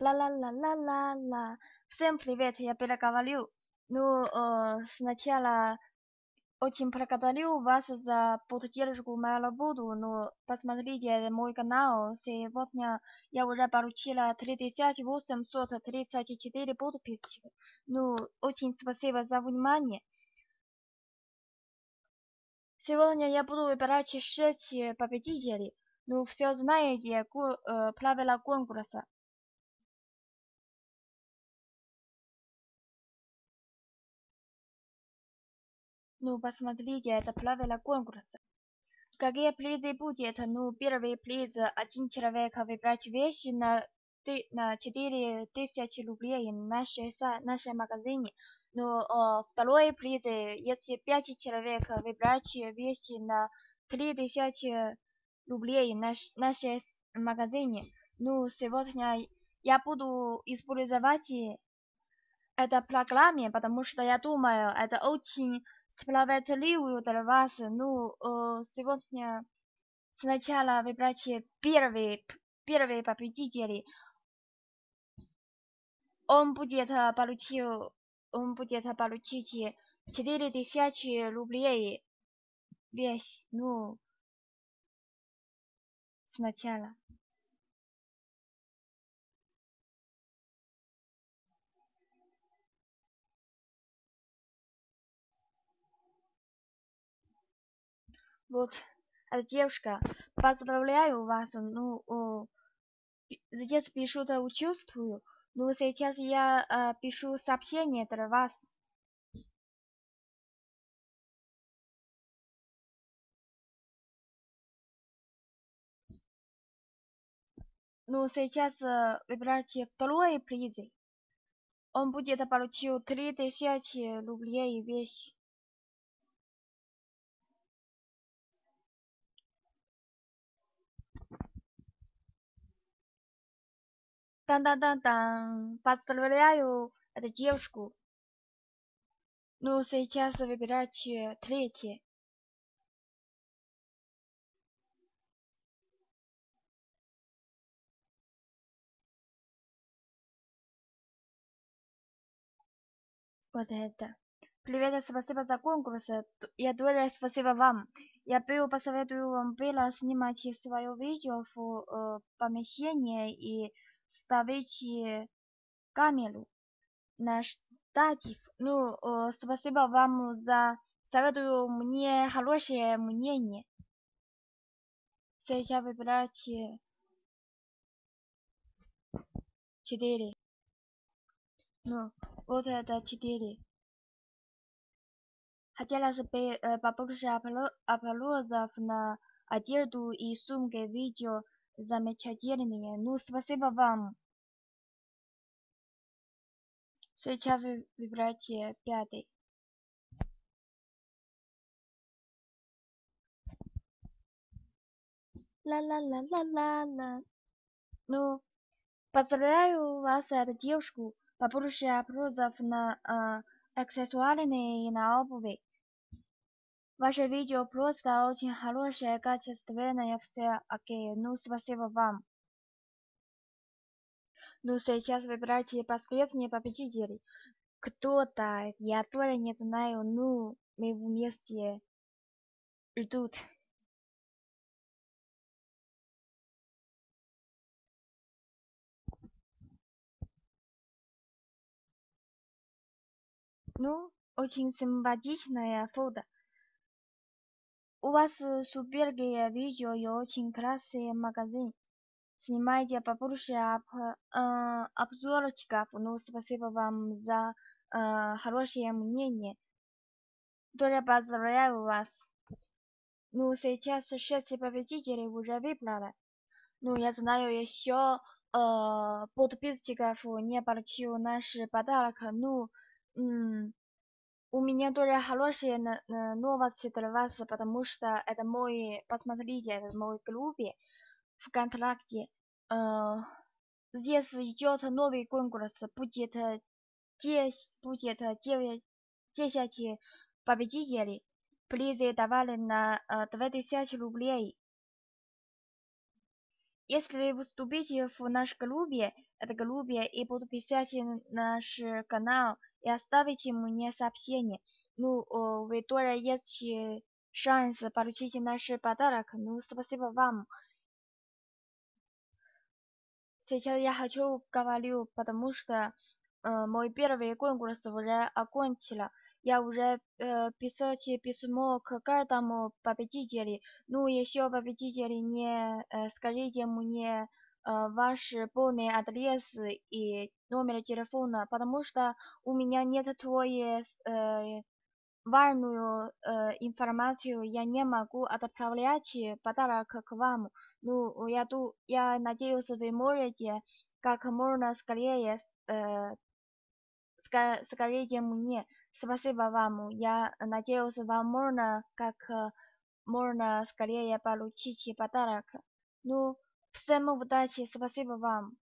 Ла-ла-ла-ла-ла-ла. Всем привет, я переговорю. Сначала очень благодарю вас за поддержку мою работу. Посмотрите мой канал. Сегодня я уже получила 3834 подписи. Очень спасибо за внимание. Сегодня я буду выбирать 6 победителей. Все знаете правила конкурса. Посмотрите, это правило конкурса. Какие призы будет? Первый приз — один человек выбрать вещи на 4000 рублей в нашем магазине. Второй приз, если 5 человек выбрать вещи на 3000 рублей в нашем магазине. Сегодня я буду использовать это программе, потому что я думаю, это очень справедливую для вас. Сегодня сначала выбрать первый победитель. Он будет получить 4000 рублей вещь. Сначала. Вот, девушка, поздравляю вас, здесь пишут «участвую», но сейчас я пишу сообщение для вас. Сейчас выбирайте второй приз. Он будет получить 3000 рублей вещь. Тан-тан-тан-тан. Поздравляю эту девушку. Сейчас выбирать третий. Вот это. Привет, спасибо за конкурс. Я тоже спасибо вам. Я посоветую вам было снимать свое видео в помещении и вставить камеру на штатив. Спасибо вам за советую мне хорошее мнение. Сейчас выбирать 4. Вот это 4. Хотелось бы побольше образов на одежду и сумки. Видео замечательные. Спасибо вам. Сейчас выбирать 5. Ла-ла-ла-ла-ла-ла. Поздравляю вас, эту девушку. Побольше опросов на аксессуарные и на обуви. Ваше видео просто очень хорошее, качественное, все окей. Спасибо вам. Сейчас выбирайте последний победитель. Кто-то, я тоже не знаю, мы вместе ждут. Очень симпатичная фото. У вас суперские видео и очень красивый магазин. Снимайте побольше обзорчиков. Спасибо вам за хорошее мнение. Тоже поздравляю вас. Сейчас 6 победителей уже выбрали. Я знаю еще подписчиков не получил наш подарок. У меня тоже хорошие новости для вас, потому что это мой, посмотрите, это мой группе ВКонтакте. Здесь идет новый конкурс, будет 10 победителей. Призы давали на 2000 рублей. Если выступите в наш клубе, это клубе, и подписайте наш канал, и оставите мне сообщение. Ну, вы тоже есть шанс получить наш подарок. Ну, спасибо вам. Сейчас я хочу говорю, потому что мой первый конкурс уже окончила. Я уже писать письмо к каждому победителю. Ну, еще победители, не скажите мне ваш полный адрес и номер телефона, потому что у меня нет твоей важную информацию, я не могу отправлять подарок к вам. Ну, я надеюсь, вы можете как можно скорее скажите мне. Спасибо вам. Я надеюсь, вам можно как можно скорее получить подарок. Ну, всем удачи. Спасибо вам.